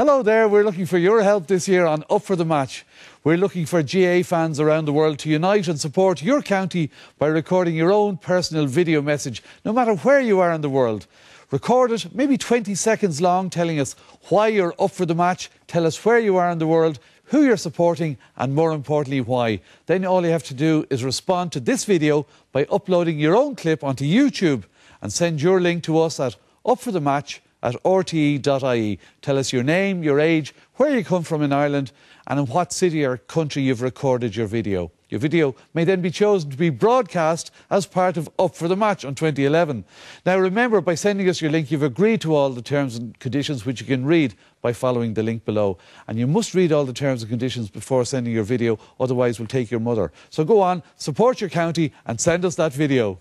Hello there, we're looking for your help this year on Up For The Match. We're looking for GAA fans around the world to unite and support your county by recording your own personal video message, no matter where you are in the world. Record it, maybe 20 seconds long, telling us why you're up for the match, tell us where you are in the world, who you're supporting and more importantly why. Then all you have to do is respond to this video by uploading your own clip onto YouTube and send your link to us at upforthematch@rte.ie. Tell us your name, your age, where you come from in Ireland and in what city or country you've recorded your video. Your video may then be chosen to be broadcast as part of Up For The Match on 2011. Now remember, by sending us your link, you've agreed to all the terms and conditions which you can read by following the link below. And you must read all the terms and conditions before sending your video, otherwise we'll take your mother. So go on, support your county and send us that video.